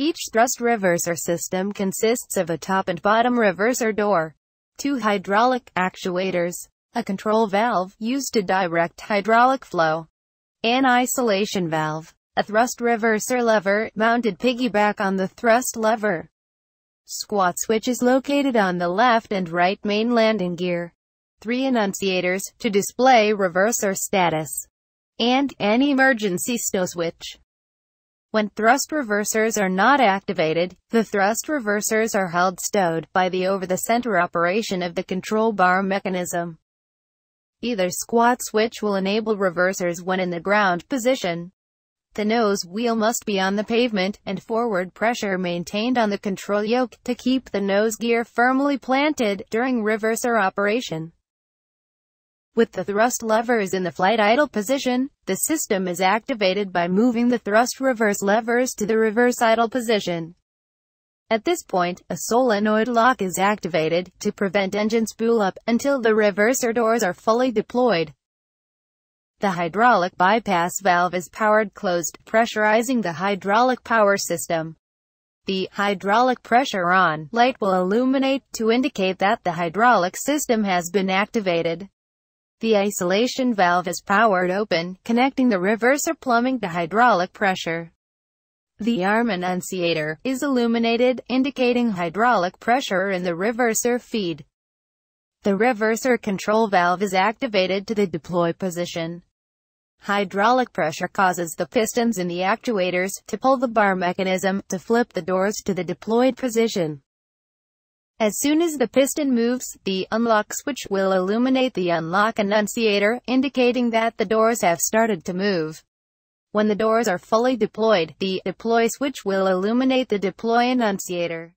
Each thrust reverser system consists of a top and bottom reverser door, two hydraulic actuators, a control valve, used to direct hydraulic flow, an isolation valve, a thrust reverser lever, mounted piggyback on the thrust lever, squat switch is located on the left and right main landing gear, three annunciators, to display reverser status, and an emergency stow switch. When thrust reversers are not activated, the thrust reversers are held stowed by the over-the-center operation of the control bar mechanism. Either squat switch will enable reversers when in the ground position. The nose wheel must be on the pavement, and forward pressure maintained on the control yoke, to keep the nose gear firmly planted, during reverser operation. With the thrust levers in the flight idle position, the system is activated by moving the thrust reverse levers to the reverse idle position. At this point, a solenoid lock is activated, to prevent engine spool-up, until the reverser doors are fully deployed. The hydraulic bypass valve is powered closed, pressurizing the hydraulic power system. The hydraulic pressure on light will illuminate to indicate that the hydraulic system has been activated. The isolation valve is powered open, connecting the reverser plumbing to hydraulic pressure. The arm annunciator is illuminated, indicating hydraulic pressure in the reverser feed. The reverser control valve is activated to the deploy position. Hydraulic pressure causes the pistons in the actuators to pull the bar mechanism to flip the doors to the deployed position. As soon as the piston moves, the unlock switch will illuminate the unlock annunciator, indicating that the doors have started to move. When the doors are fully deployed, the deploy switch will illuminate the deploy annunciator.